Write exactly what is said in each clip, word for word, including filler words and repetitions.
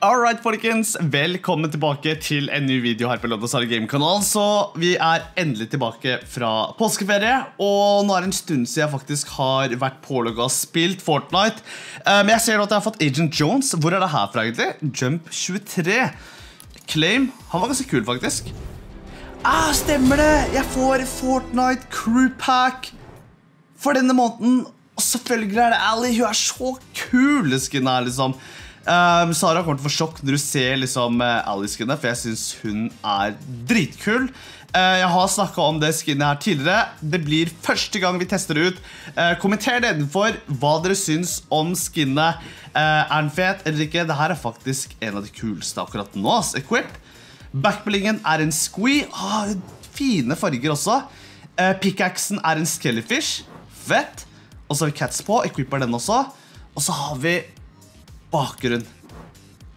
Alright, folkens, velkommen tilbake til en ny video her på Lloydern og Sara Game-kanal. Så vi er endelig tilbake fra påskeferie, og nå er det en stund siden jeg faktisk har vært pålogget og spilt Fortnite. Men jeg ser nå at jeg har fått Agent Jones. Hvor er det her fra egentlig? Jump tjuetre. Claim, han var ganske kul faktisk. Ah, stemmer det! Jeg får Fortnite Crew Pack for denne måneden. Og selvfølgelig er det ALLI, hun er så kul skinnet her liksom. Um, Sara kommer til å få sjokk når du ser liksom, uh, ALLI-skinnet, for jeg synes hun er dritkul. uh, Jeg har snakket om det skinnet her tidligere. Det blir første gang vi tester det ut. uh, Kommenter nedenfor hva dere synes om skinnet. uh, Er den fet eller ikke? Dette er faktisk en av de kuleste akkurat nå. Equip. Backblingen er en squee. ah, Fine farger også. uh, Pickaxen er en skellyfish. Fett. Og så har vi cats på, equipper den også. Og så har vi bakgrunn.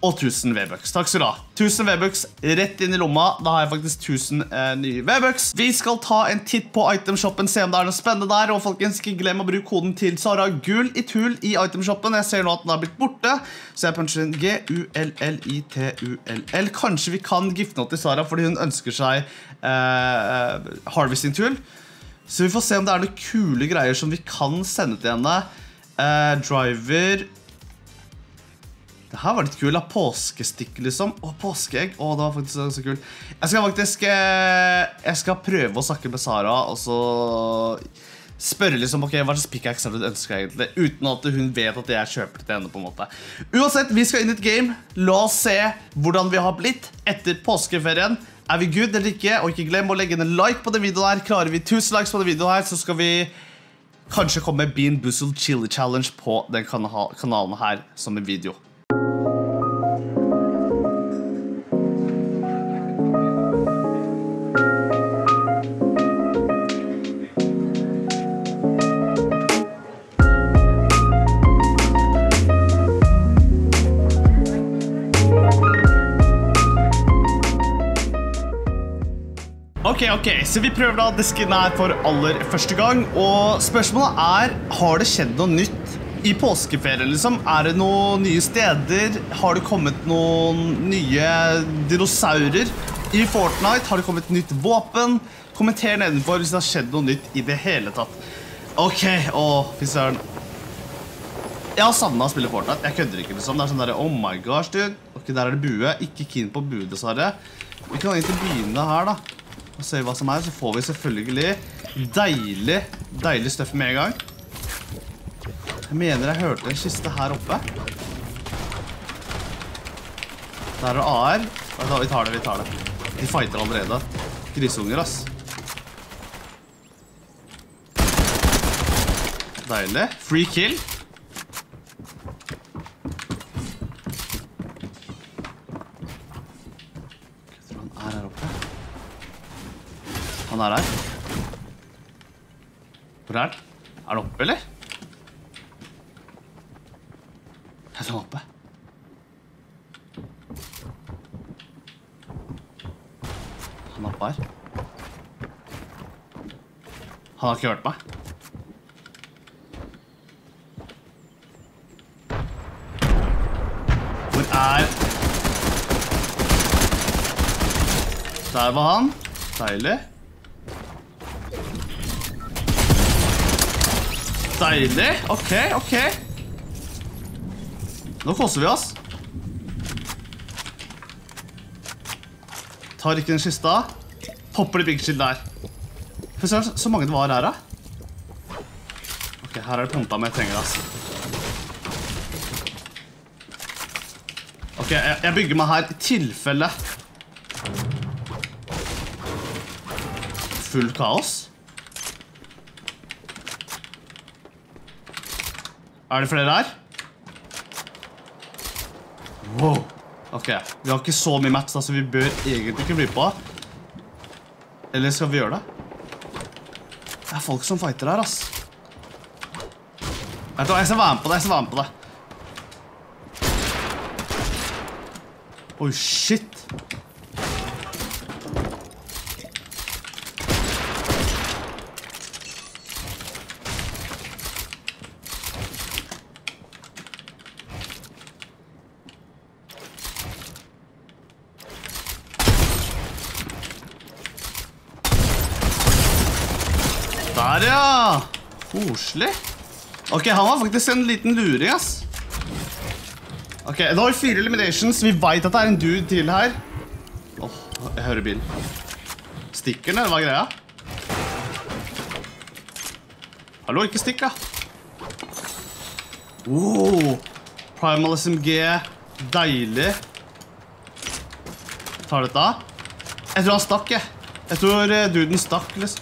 Og tusen V-bucks. Takk skal du ha. tusen V-bucks rett inn i lomma. Da har jeg faktisk tusen eh, nye V-bucks. Vi skal ta en titt på itemshoppen, se om det er noe spennende der. Og folkens, ikke glem å bruke koden til Sara Gull i tull i itemshoppen. Jeg ser nå at den har blitt borte, så jeg puncher inn G U L L I T U L L. Kanskje vi kan gifte noe til Sara, fordi hun ønsker seg eh, harvesting tull. Så vi får se om det er noen kule greier som vi kan sende til henne. eh, Driver. Det her var litt kul, da. Påskestikk, liksom. Å, påskeegg. Å, det var faktisk så kul. Jeg skal faktisk Jeg skal prøve å snakke med Sara, og så spørre liksom, ok, hva slags pickaxe har du ønsket egentlig? Uten at hun vet at jeg kjøper det til henne, på en måte. Uansett, vi skal inn i et game. La oss se hvordan vi har blitt etter påskeferien. Er vi good eller ikke? Og ikke glem å legge en like på den videoen her. Klarer vi tusen likes på den videoen her, så skal vi kanskje komme med Bean Boozled Challenge på den kanalen her som en video. Ok, ok, så vi prøver da det skinnet her for aller første gang. Og spørsmålet er, har det skjedd noe nytt i påskeferien liksom? Er det noen nye steder? Har det kommet noen nye dinosaurer i Fortnite? Har det kommet nytt våpen? Kommenter nedenfor hvis det har skjedd noe nytt i det hele tatt. Ok, åh, fy søren. Jeg har savnet å spille Fortnite, jeg kødder ikke liksom. Det er sånn der, oh my gosh, dude. Ok, der er det bue, ikke keen på bue dessverre. Vi kan egentlig begynne her da og se hva som er, så får vi selvfølgelig deilig, deilig støff med en gang. Jeg mener jeg hørte en kiste her oppe. Der er det A R. Vi tar det, vi tar det. De fighter allerede. Grisunger, ass. Deilig. Free kill. Jeg tror han er her oppe. Han er her. Hvor er den? Er den oppe, eller? Jeg tror han er oppe. Han er oppe her. Han har ikke hørt meg. Hvor er... Der var han. Deilig. Deilig, ok, ok. Nå koser vi oss. Tar ikke den kista. Popper det big shield der. For så, så mange det var her da. Ok, her er det pumpa med trenger ass. Ok, jeg, jeg bygger meg her i tilfelle. Full kaos. Er det flere her? Wow. Ok, vi har ikke så mye match, altså vi bør egentlig ikke bli på. Eller skal vi gjøre det? Det er folk som fighter her, ass. Jeg tror jeg skal være med på det, jeg skal være med på det. Oi, shit. Der, ja. Koselig. Ok, han var faktisk en liten luring, ass. Ok, da har vi fire eliminations. Vi vet at det er en dude til her. Åh, oh, jeg hører bilen. Stikker den, eller hva er greia? Hallo, ikke stikk, da. Oh, Primal S M G. Deilig. Tar dette av. Jeg tror han stakk, jeg. Jeg tror duden stakk, liksom.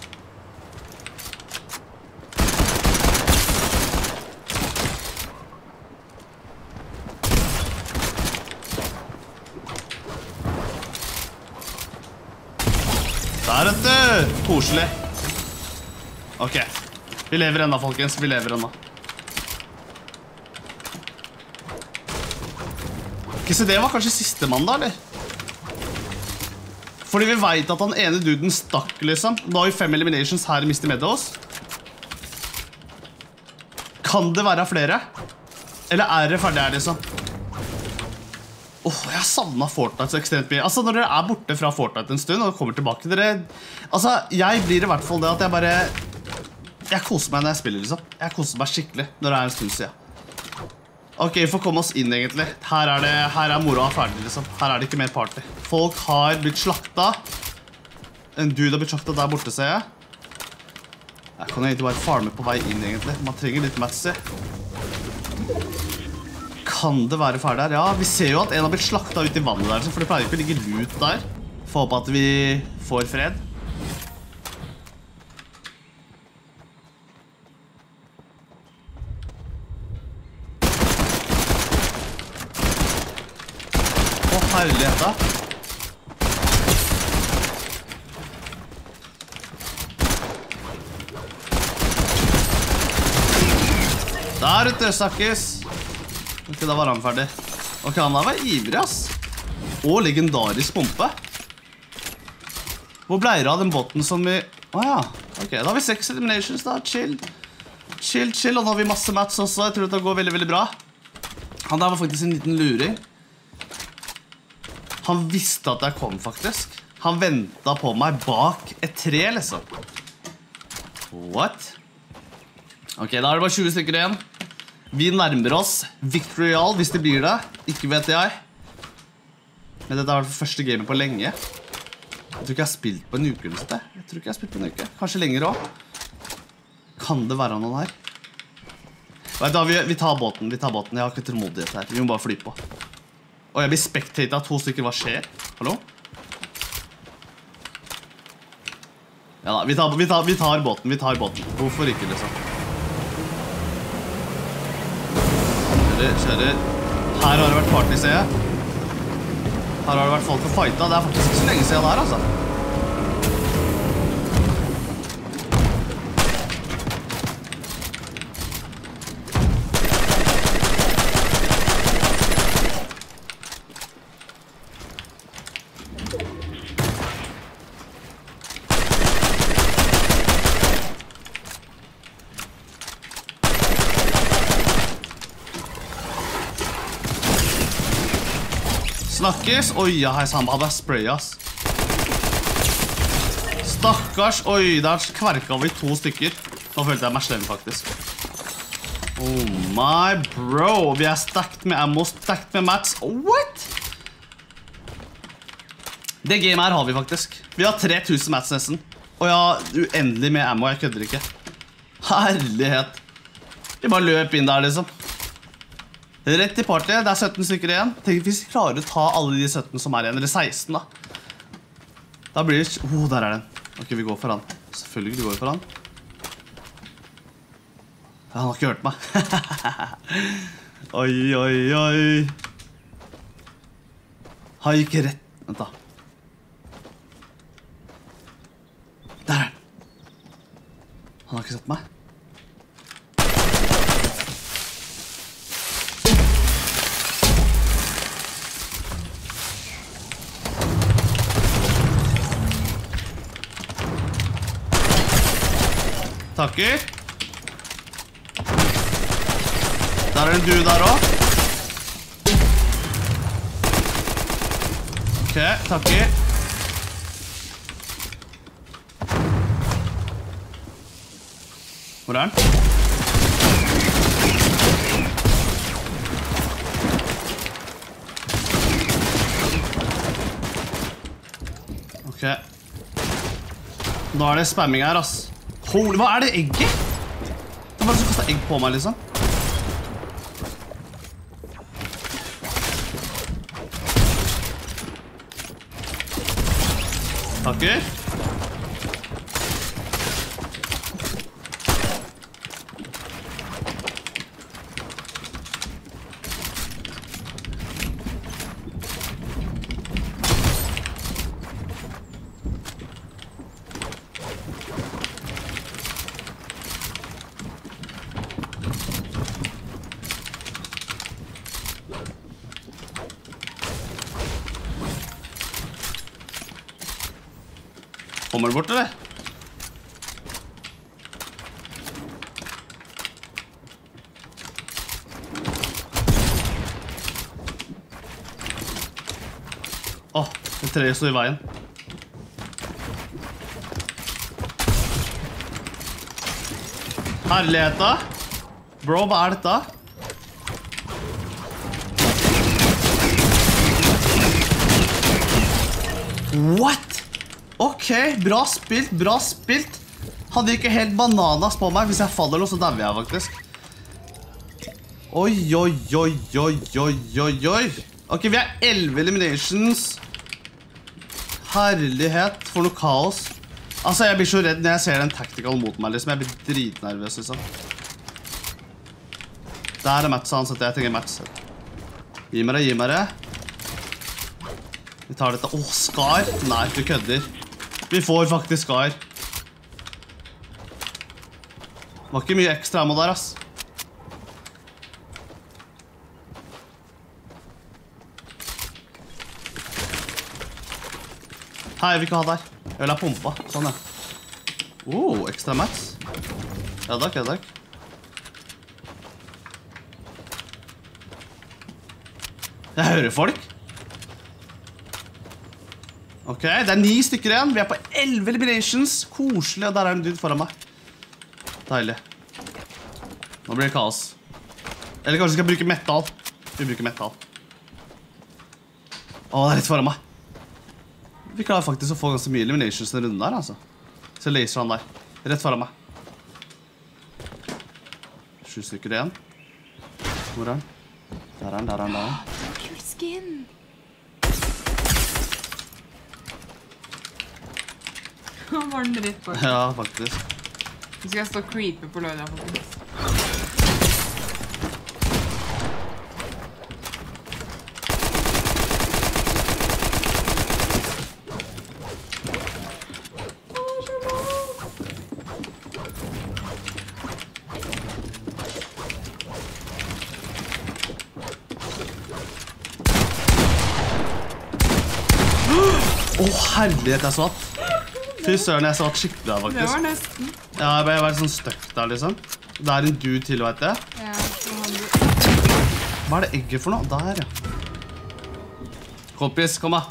Der, vet du. Koselig. Ok. Vi lever ennå, folkens. Vi lever ennå. Ok, så det var kanskje siste mann da, eller? Fordi vi vet at han ene duden stakk, liksom. Da har vi fem eliminations her i mister Meadows. Kan det være flere? Eller er det ferdig her, liksom? Åh, oh, jeg har savnet Fortnite så ekstremt mye. Altså, når dere er borte fra Fortnite en stund og kommer tilbake til dere... Altså, jeg blir i hvert fall det at jeg bare... Jeg koser meg når jeg spiller, liksom. Jeg koser meg skikkelig når det er en stund siden. Ok, vi får komme oss inn, egentlig. Her er, det, her er mora ferdig, liksom. Her er det ikke mer party. Folk har blitt slakta. En dude har blitt slakta der borte, ser jeg. Jeg kan egentlig bare farme på vei inn, egentlig. Man trenger litt match, se. Kan det være ferdig her? Ja, vi ser jo at en har blitt slakta ut i vannet der, for det pleier ikke å ligge lut der. Få håpe at vi får fred. Å, herlighet da. Der ute, snakkes. Ok, da var han ferdig. Ok, han der var ivrig, ass. Og legendarisk pumpe. Hvor ble det av den båten som vi... Åja, ok, da har vi seks eliminations da, chill. Chill, chill, og da har vi masse match også. Jeg tror det går veldig, veldig bra. Han der var faktisk en liten luring. Han visste at jeg kom, faktisk. Han ventet på meg bak et tre, liksom. What? Ok, da er det bare tjue stykker igjen. Vi nærmer oss Victory Royale, hvis det blir det. Ikke vet jeg. Men dette er det første gamet på lenge. Jeg tror ikke jeg har spilt på en uke, eller sånt. Jeg tror ikke jeg har spilt på en uke. Kanskje lenger også. Kan det være noen her? Vet du, vi, vi tar båten, vi tar båten. Jeg har ikke tålmodighet her. Vi må bare fly på. Og jeg blir spectatet av to stykker. Hva skjer? Hallo? Ja da, vi tar, vi tar, vi tar båten, vi tar båten. Hvorfor ikke, liksom? Kjører. Her har det vært party, ser jeg. Her har det vært folk å fighta. Det er faktisk ikke så lenge siden der, altså. Snakkes. Oi, ja, han hadde spray, ass. Stakkars. Oi, der kverket vi to stykker. Nå følte jeg meg slem, faktisk. Oh my bro. Vi er stackt med ammo, stackt med mats. What? Det game her har vi faktisk. Vi har tre tusen mats nesten. Og jeg har uendelig med ammo, jeg kødder ikke. Herlighet. Vi bare løp inn der, liksom. Rett i partiet, det er sytten stykker igjen. Tenk hvis vi klarer å ta alle de sytten som er igjen, eller seksten da. Da blir det... Åh, oh, der er den. Ok, vi går for han. Selvfølgelig vi går for han. Han har ikke hørt meg. Oi, oi, oi. Han gikk rett... Vent da. Der er han. Han har ikke sett meg. Takker. Der er en dude der også. Ok, takker. Hvor er den? Ok. Nå er det spamming her, ass. Holy, hva er det egget? Det var det som kastet egg på meg, liksom. Takker. Kommer du bort, eller? Åh, oh, det treet står i veien. Herligheta! Bro, hva er dette? What? Ok, bra spilt, bra spilt. Hadde ikke helt bananas på meg. Hvis jeg faller nå, så dauer jeg faktisk. Oi, oi, oi, oi, oi, oi, oi. Ok, vi er elleve eliminations. Herlighet, for noe kaos. Altså, jeg blir så redd når jeg ser den tactical mot meg, liksom. Jeg blir dritnervøs, liksom. Der er matchet hans, jeg trenger matchet. Gi meg det, gi meg det. Vi tar dette. Åh, skar. Nei, du kødder. Vi får faktisk skar. Det var ikke mye ekstra ammo der, ass. Nei, jeg vil ikke ha der. Jeg vil ha pumpa. Sånn, ja. Åh, ekstra max. Ja, takk, ja, takk. Jeg hører folk. Ok, det er ni stykker igjen. Vi er på elleve eliminations. Koselig, og der er en dude foran meg. Deilig. Nå blir det kaos. Eller kanskje vi skal bruke metal. Vi bruker metal. Åh, det er litt foran meg. Vi klarer faktisk å få ganske mye eliminations den runden der, altså. Så laser han der. Rett foran meg. Sju stykker igjen. Hvor er han? Der er han, der er han, der er han. Look your skin. Nå var den dritt på. Ja, faktisk. Nå skal jeg stå og creepe på Lloydern, faktisk. Åh, oh, herlighet, jeg satt. Fy søren, jeg svart skikkelig der, faktisk. Det var nesten. Ja, jeg ble veldig sånn støkt der, liksom. Det er en dude til, vet jeg. Ja, så har du. Hva er det egget for noe? Der, ja. Kompis, kom da.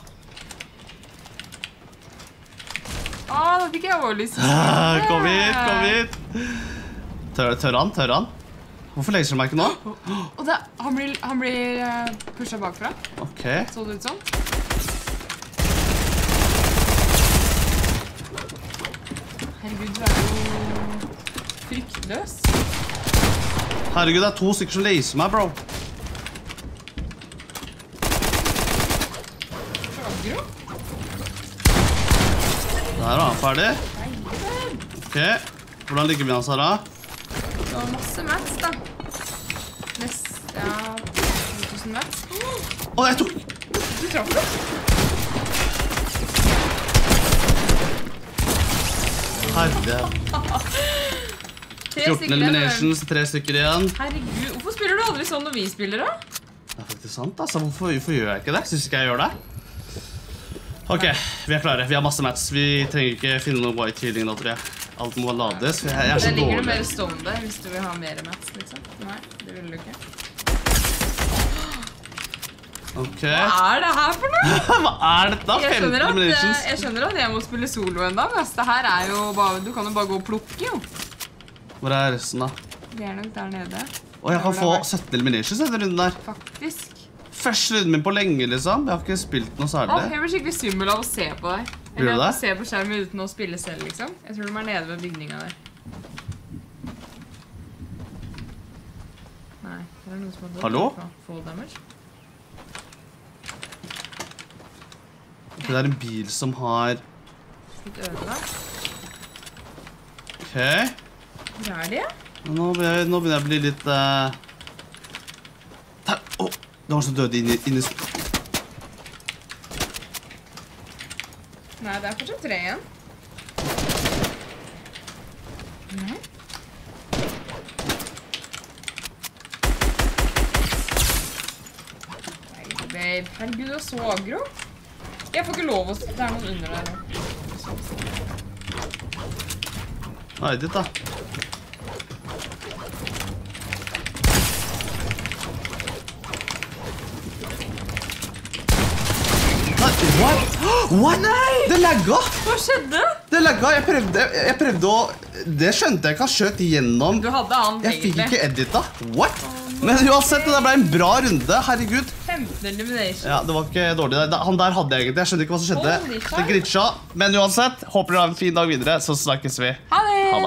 Åh, da fikk jeg også lyst. Kom hit, kom hit. Tør, tør han, tør han. Hvorfor leser han meg ikke nå? Og da, han blir, han blir pushet bakfra. Ok. Så det ut sånn. Herregud, du er jo fryktløs. Herregud, det er to stykker som laser meg, bro. Aggro? Der er han ferdig. Ok, hvordan ligger vi an, Sara? Det var masse mats, da. Nest, ja, to tusen mats. Åh, jeg tok... Du traff det. fjorten eliminations, tre stykker igjen. Herregud, hvorfor spiller du aldri sånn når vi spiller da? Det er faktisk sant, altså. Hvorfor, hvorfor gjør jeg ikke det? Synes ikke jeg gjør det. Ok, vi er klare. Vi har masse match. Vi trenger ikke finne noen white healing nå, tror jeg. Alt må lades. Jeg, jeg er så dårlig. Der ligger det mer stående der, hvis du vil ha mer match, liksom. Nei, det vil du ikke. Ok. Hva er det her for noe? Hva er dette? Jeg skjønner, at, jeg skjønner at jeg må spille solo en dag. Det her er jo bare, du kan jo bare gå og plukke, jo. Hvor er resten da? Vi er nok der nede. Åh, jeg kan få sytten eliminations etter runden der. Faktisk. Første runden min på lenge, liksom. Jeg har ikke spilt noe særlig. Åh, jeg blir skikkelig svimmel av å se på deg. Eller jeg kan se på skjermen uten å spille selv, liksom. Jeg tror de er nede ved bygninga der. Nei, det er noen som har død. Hallo? Fall damage. Det er en bil som har... Litt ødelagt. Ok. Hvor er de? Nå begynner jeg å bli litt... Uh... Der! Åh! Oh, det var som døde inni... inni... Nei, det er fortsatt tre igjen. Nei. Babe, herregud, du er så aggro. Jeg får ikke lov å se. Det er noen under der nå. Nei, ditt da. What? What? Nei! Det lagga! Hva skjedde? Det lagga, jeg prøvde, jeg prøvde å... Det skjønte jeg ikke, jeg skjøt gjennom. Du hadde han, egentlig. Jeg fikk ikke edita. What? Men uansett, det ble en bra runde, herregud. Ja, det var ikke dårlig. Han der hadde jeg egentlig. Jeg skjønner ikke hva som skjedde. Det glitcha. Men uansett, håper dere har en fin dag videre, så snakkes vi. Ha det!